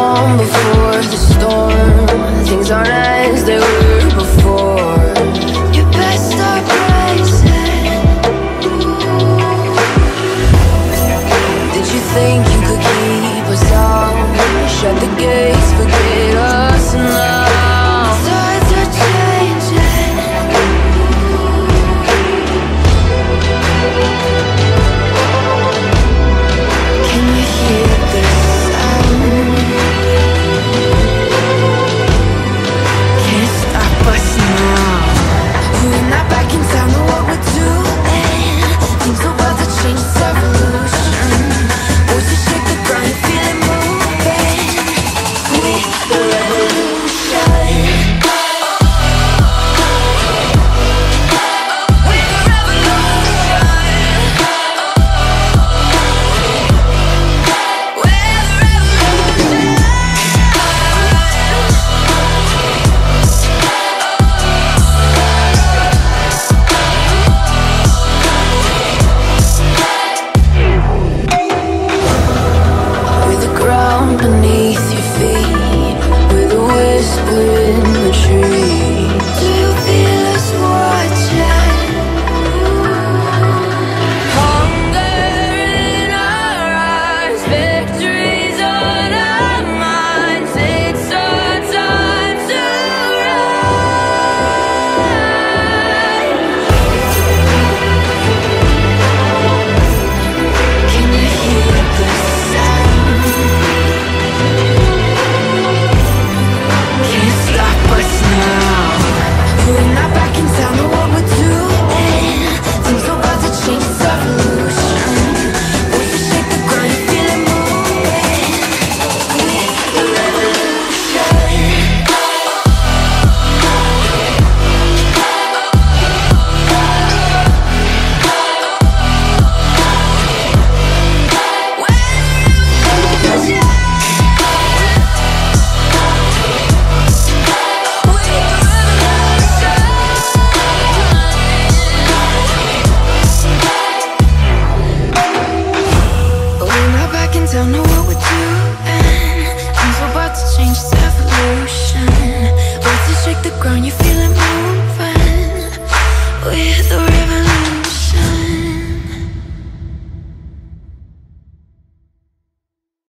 calm before the storm. Things aren't as they were before. You best start rising. Ooh. Did you think you could keep us out? Shut the gates, forget us now. Tides are changing. Ooh. Can you hear the sound? Can't stop us now. We're not back in time to what we're doing. Things are about to change, it's evolution. Voices shake the ground, you feel it move. The revolution. Beneath your feet, with a whisper in the tree.